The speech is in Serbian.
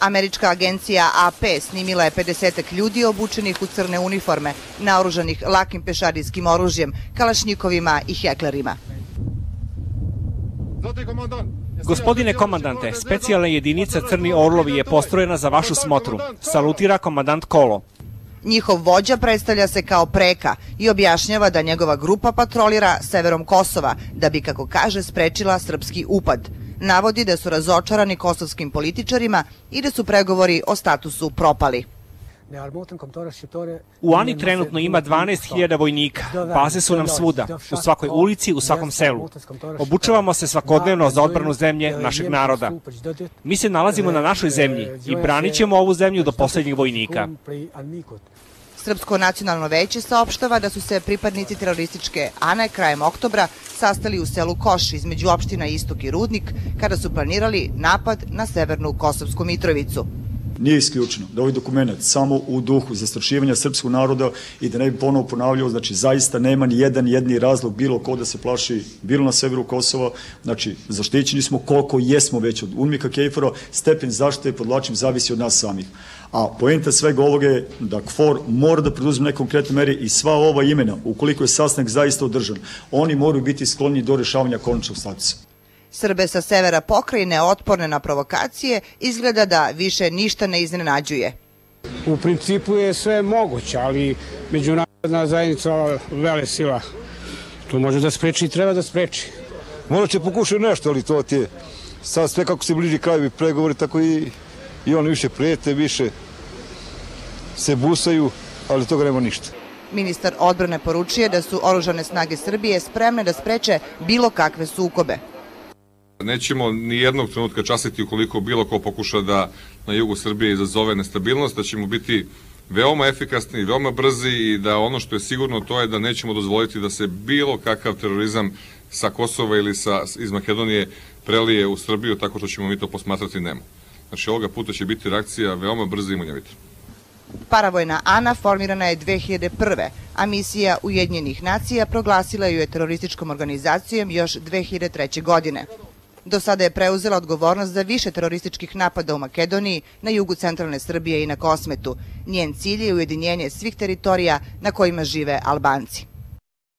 Američka agencija AP snimila je 50-ak ljudi obučenih u crne uniforme, naoružanih lakim pešadijskim oružjem, kalašnjikovima i heklerima. Gospodine komandante, specijalna jedinica Crni Orlovi je postrojena za vašu smotru. Salutira komandant Kolo. Njihov vođa predstavlja se kao Preka i objašnjava da njegova grupa patrolira severom Kosova da bi, kako kaže, sprečila srpski upad. Navodi da su razočarani kosovskim političarima i da su pregovori o statusu propali. U ANI trenutno ima 12.000 vojnika. Baze su nam svuda, u svakoj ulici, u svakom selu. Obučavamo se svakodnevno za odbranu zemlje našeg naroda. Mi se nalazimo na našoj zemlji i branit ćemo ovu zemlju do posljednjih vojnika. Srpsko nacionalno veće saopštava da su se pripadnici terorističke ANA krajem oktobra sastali u selu Koš između opština Istok i Rudnik kada su planirali napad na severnu Kosovsku Mitrovicu. Nije isključeno da ovaj dokument samo u duhu zastrašivanja srpskog naroda i da ne bi ponovo ponavljao, znači zaista nema ni jedan jedini razlog bilo ko da se plaši bilo na severu Kosova, znači zaštićeni smo koliko jesmo već od Unmika KFOR-a, stepen zaštite podlačim zavisi od nas samih. A poenta svega ovoga je da KFOR mora da preduzme neke konkretne mere i sva ova imena, ukoliko je sastanak zaista održan, oni moraju biti sklonjeni do rešavanja konačnog statusa. Srbe sa severa pokrajine otporne na provokacije izgleda da više ništa ne iznenađuje. U principu je sve moguće, ali međunarodna zajednica velesila to može da spreči i treba da spreči. Možda će pokušati nešto, ali to ti je sad sve kako se bliži krajevi pregovori, tako i oni više prijete, više se busaju, ali toga nema ništa. Ministar odbrane poručuje da su oružane snage Srbije spremne da spreče bilo kakve sukobe. Nećemo ni jednog trenutka časiti ukoliko bilo ko pokuša da na jugu Srbije izazove nestabilnost, da ćemo biti veoma efikasni, veoma brzi i da ono što je sigurno to je da nećemo dozvoliti da se bilo kakav terorizam sa Kosova ili iz Makedonije prelije u Srbiju, tako što ćemo mi to posmatrati nemo. Znači ovoga puta će biti reakcija veoma brza i munjevita. Paravojna ANA formirana je 2001. a misija Ujedinjenih nacija proglasila ju je terorističkom organizacijom još 2003. godine. Do sada je preuzela odgovornost za više terorističkih napada u Makedoniji, na jugu centralne Srbije i na Kosmetu. Njen cilj je ujedinjenje svih teritorija na kojima žive Albanci.